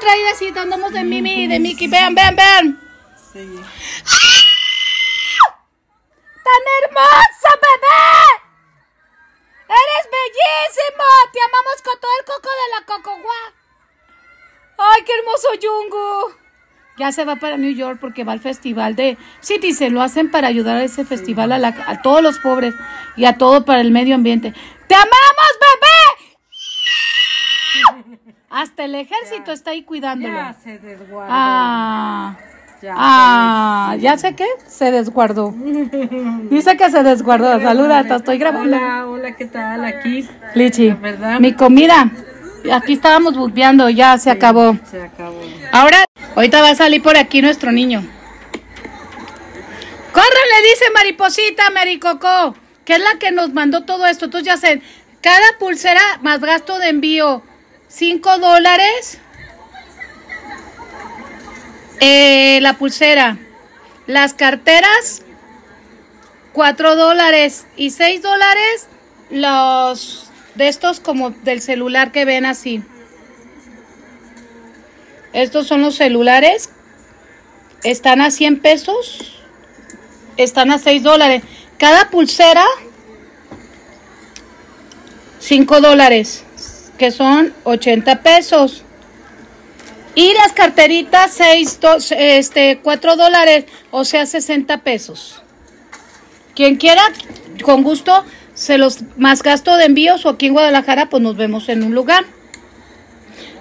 traidecita, andamos de Mimi y de Mickey. Vean, vean, vean. Sí. ¡Ah! ¡Tan hermosa, bebé! ¡Eres bellísimo! ¡Te amamos con todo el coco de la Cocoguá! ¡Ay, qué hermoso Jungkook! Ya se va para New York porque va al festival de... Sí, dice, lo hacen para ayudar a ese festival a todos los pobres y a todo para el medio ambiente. ¡Te amamos, bebé! Hasta el ejército está ahí cuidándolo. Ya se desguardó. Ah, ya, ya sé que se desguardó. Dice que se desguardó. Saluda, te estoy grabando. Hola, hola, ¿qué tal? Aquí, Lichi, mi comida. Aquí estábamos burbeando, ya se acabó. Se acabó. Ahora, ahorita va a salir por aquí nuestro niño. ¡Córrele! Dice Mariposita, Maricoco, que es la que nos mandó todo esto. Entonces ya sé, cada pulsera más gasto de envío, $5. La pulsera. Las carteras, $4. Y $6 los... de estos como del celular que ven así. Estos son los celulares. Están a $100. Están a $6. Cada pulsera, $5. Que son $80. Y las carteritas, $4. O sea, $60. Quien quiera, con gusto... se los más gasto de envíos o aquí en Guadalajara, pues nos vemos en un lugar.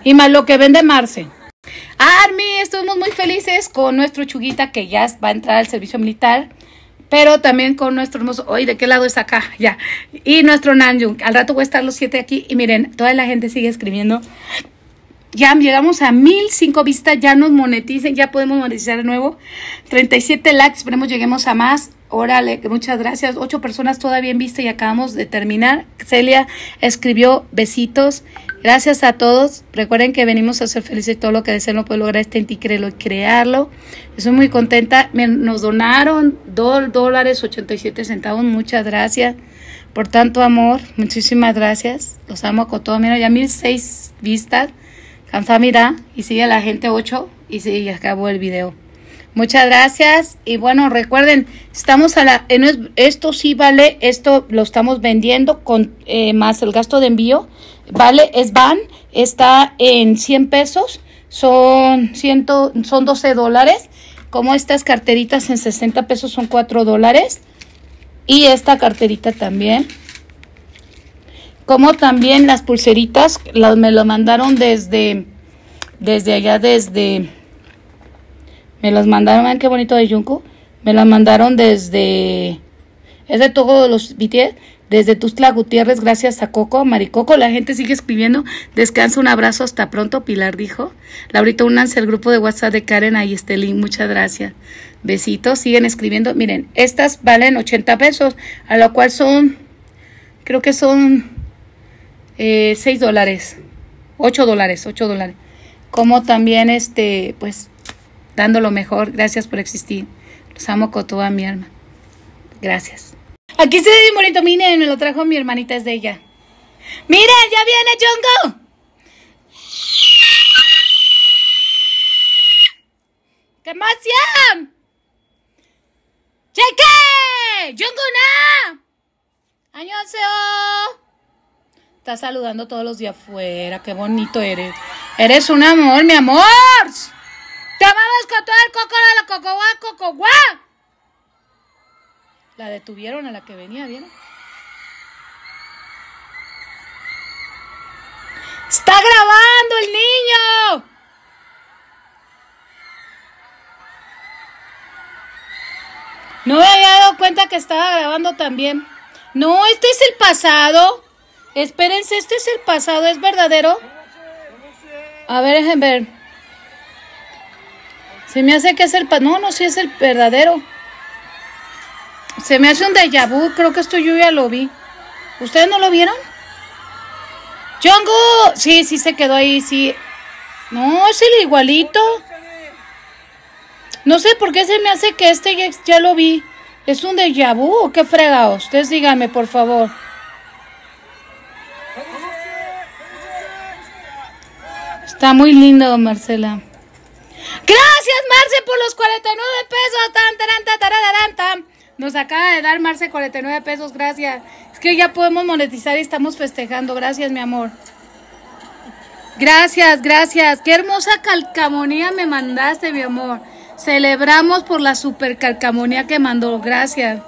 Y más lo que vende Marce. Army, estamos muy felices con nuestro Chuguita que ya va a entrar al servicio militar. Pero también con nuestro hermoso... Oye, ¿de qué lado es acá? Ya. Y nuestro Nanyung. Al rato voy a estar los 7 aquí. Y miren, toda la gente sigue escribiendo. Ya llegamos a 1005 vistas. Ya nos moneticen. Ya podemos monetizar de nuevo. 37 likes. Esperemos lleguemos a más. Órale, muchas gracias. 8 personas todavía en vista y acabamos de terminar. Celia escribió besitos. Gracias a todos. Recuerden que venimos a ser felices. Todo lo que deseen lo puede lograr este en ti, créelo y crearlo. Estoy muy contenta. Nos donaron $2.87. Muchas gracias por tanto amor. Muchísimas gracias. Los amo con todo. Mira, ya 1006 vistas. Cansá, mira. Y sigue la gente 8. Y sí, acabó el video. Muchas gracias y bueno, recuerden, estamos a la... esto sí vale, esto lo estamos vendiendo con más el gasto de envío, vale, es van, está en $100, son $12, como estas carteritas en $60 son $4 y esta carterita también, como también las pulseritas, me lo mandaron desde allá. Me las mandaron, vean qué bonito de Junko. Me las mandaron desde... Es de todos los BTS. Desde Tustla Gutiérrez, gracias a Coco, Maricoco. La gente sigue escribiendo. Descansa, un abrazo, hasta pronto, Pilar dijo. Laurita, únanse al grupo de WhatsApp de Karen y Estelín. Muchas gracias. Besitos, siguen escribiendo. Miren, estas valen $80. A lo cual son... Creo que son... $6. $8. Como también pues... dando lo mejor, gracias por existir. Los amo con toda mi alma. Gracias. Aquí se ve bien bonito, miren, me lo trajo mi hermanita, es de ella. ¡Miren, ya viene Junko! ¡Qué emoción! ¡Cheque! ¡Junko na! ¡Annyeonghaseyo! Está saludando todos los días afuera, qué bonito eres. Eres un amor, mi amor. ¡Te amamos con todo el coco de la Cocoguá, Cocoguá! La detuvieron a la que venía, ¿vieron? ¡Está grabando el niño! No me había dado cuenta que estaba grabando también. No, este es el pasado. Espérense, este es el pasado, ¿es verdadero? A ver, déjenme ver. Se me hace que es el... No, sí es el verdadero. Se me hace un Dejavú. Creo que esto yo ya lo vi. ¿Ustedes no lo vieron? ¡Jungkook! Sí, sí se quedó ahí, sí. No, es el igualito. No sé por qué se me hace que este ya lo vi. ¿Es un Dejavú o qué fregado? Ustedes díganme, por favor. Está muy lindo, Marcela. Gracias, Marce, por los 49 pesos. Tan, taran, taran, taran, taran. Nos acaba de dar, Marce, 49 pesos. Gracias. Es que ya podemos monetizar y estamos festejando. Gracias, mi amor. Gracias, gracias. Qué hermosa calcamonía me mandaste, mi amor. Celebramos por la super calcamonía que mandó. Gracias.